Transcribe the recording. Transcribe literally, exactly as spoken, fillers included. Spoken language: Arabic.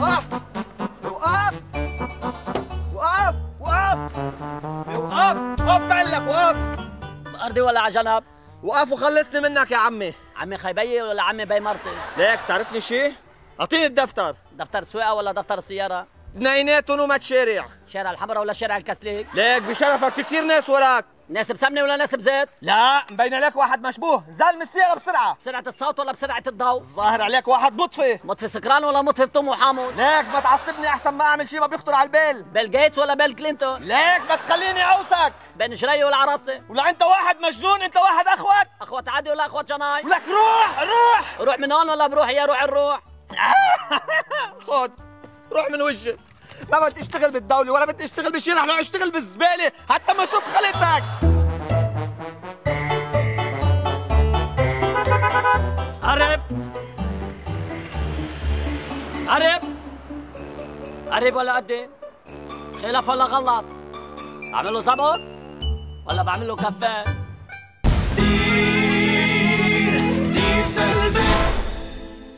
وقف وقف وقف وقف وقف وقف تعلق وقف بأرضي ولا على جنب. وقف وخلصني منك يا عمي. عمي خيبي ولا عمي بي مرتي؟ ليك تعرفني شي؟ اعطيني الدفتر. دفتر سواقه ولا دفتر سياره؟ اثنيناتهم وما تشارع. شارع الحمرا ولا شارع الكسليك؟ ليك بشرفك في كثير ناس وراك. ناس بسمنه ولا ناس بزيت؟ لا، مبين عليك واحد مشبوه، زلمة السيارة بسرعة. بسرعة الصوت ولا بسرعة الضوء؟ ظاهر عليك واحد مطفي. مطفي سكران ولا مطفي بطمو حامض؟ ليك ما تعصبني أحسن ما أعمل شيء ما بيخطر على البال. بيل جيتس ولا بيل كلينتون؟ ليك ما تخليني أوسك. بين جري ولا عرصة؟ ولا أنت واحد مجنون، أنت واحد أخوت. أخوت عادي ولا أخوت جناي؟ ولك روح روح. روح من هون ولا بروح يا روح الروح؟ خد، روح من وجهك. ما بدي اشتغل بالدولة ولا بدي اشتغل بشي، رح اشتغل بالزبالة حتى ما اشوف خلتك. قرب قرب قرب ولا قدم؟ خلاف ولا غلط؟ بعمل له صبر ولا بعمل له كفان؟